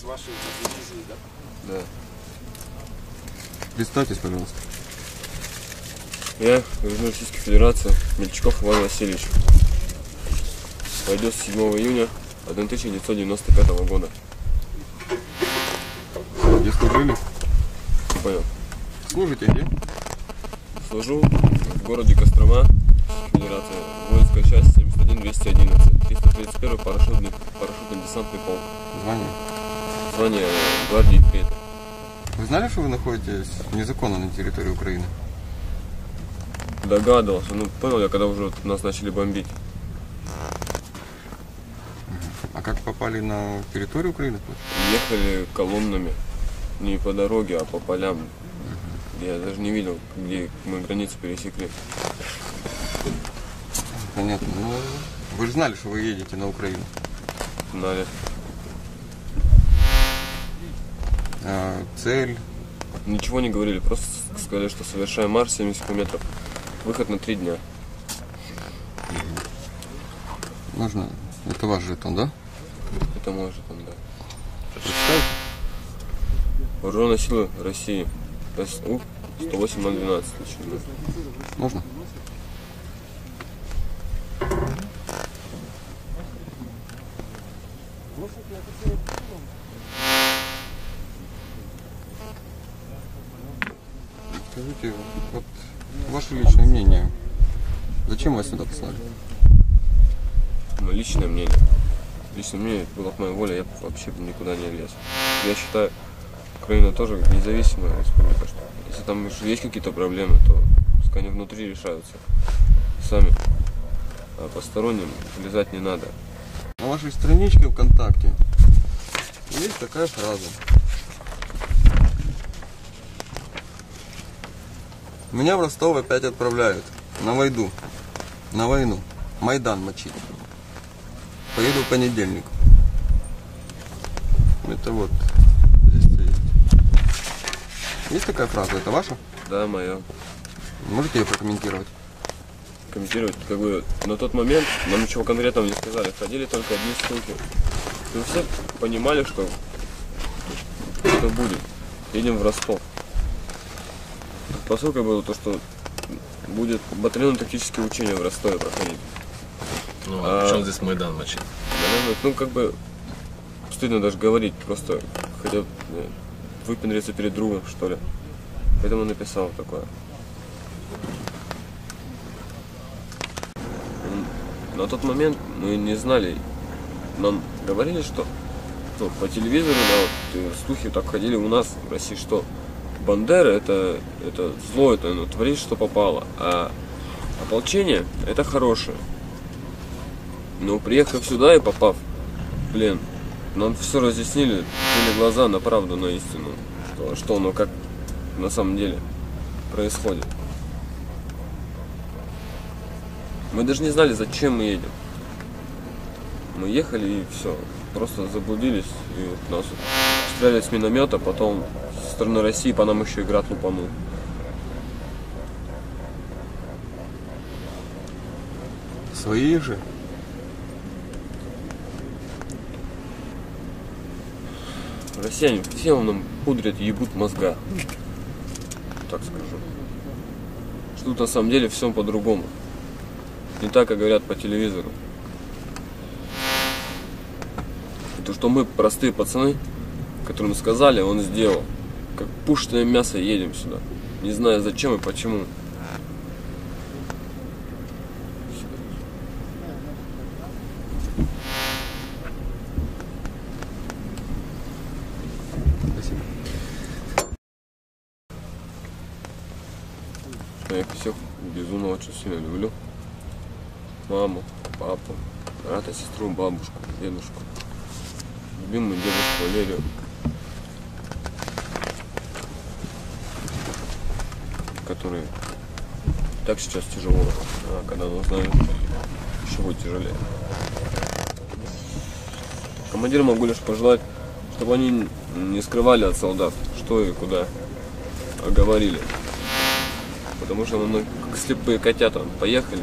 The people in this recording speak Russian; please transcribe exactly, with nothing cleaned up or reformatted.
с вашей дивизией, да? Да. Представьтесь, пожалуйста. Я, Южная Российская Федерация, Мельчаков Иван Васильевич. Пойдет седьмого июня тысяча девятьсот девяносто пятого года. Где служили? Не понял. Служите где? Служу в городе Кострома, Федерация, воинская часть семьдесят один двести одиннадцать, триста тридцать первый парашютный, парашютно-десантный полк. Звание? Звание гвардии третьего. Вы знали, что вы находитесь незаконно на территории Украины? Догадывался, ну понял я, когда уже нас начали бомбить. А как попали на территорию Украины? Ехали колоннами, не по дороге, а по полям. Я даже не видел, где мы границу пересекли. Понятно. Ну, вы же знали, что вы едете на Украину? Знали. А, цель? Ничего не говорили, просто сказали, что совершаем марш семьдесят километров. Выход на три дня. Можно? Это ваш жетон, да? Это мой жетон, да. Прочитайте. Вооруженные силы России. СУ сто восемь ноль двенадцать. Можно? Скажите, вот ваше личное мнение. Зачем вас сюда послали? Мое личное мнение. Личное мнение, это была моя воля, я вообще никуда не лез. Я считаю, Украина тоже независимая республика. Если там есть какие-то проблемы, то пускай они внутри решаются сами. А посторонним влезать не надо. На вашей страничке ВКонтакте есть такая фраза. Меня в Ростов опять отправляют. На войну. На войну. Майдан мочить. Поеду в понедельник. Это вот. Есть такая фраза? Это ваша? Да, моя. Можете ее прокомментировать? Комментировать? Как бы на тот момент нам ничего конкретного не сказали. Ходили только одни ссылки. Мы все понимали, что это будет. Едем в Ростов. Посылкой было то, что будет батальонно-тактические учения в Ростове проходить. Ну, а, а... причем здесь Майдан мочить? Ну, как бы стыдно даже говорить, просто хотят выпендриться перед другом, что ли. Поэтому написал такое. На тот момент мы не знали. Нам говорили, что ну, по телевизору, да, вот, слухи так ходили у нас в России, что Бандера это, это зло, это ну, творит, что попало. А ополчение это хорошее. Но приехав сюда и попав, блин, нам все разъяснили, были глаза на правду, на истину, что, что оно как на самом деле происходит. Мы даже не знали, зачем мы едем. Мы ехали и все, просто заблудились, и вот нас стреляли с миномета, потом со стороны России по нам еще и град лупанул. Свои же? Россияне всем нам пудрят, ебут мозга, так скажу. Что тут на самом деле всем по-другому. Не так, как говорят по телевизору. И то, что мы простые пацаны, которым сказали, он сделал. Как пушечное мясо едем сюда, не зная зачем и почему. Я их всех безумно очень сильно люблю. Маму, папу, брата, сестру, бабушку, дедушку. Любимую дедушку Валерию. Который так сейчас тяжело, а когда она узнает, еще будет тяжелее. Командир могу лишь пожелать, чтобы они не скрывали от солдат, что и куда, а говорили. Потому что мы как слепые котята поехали.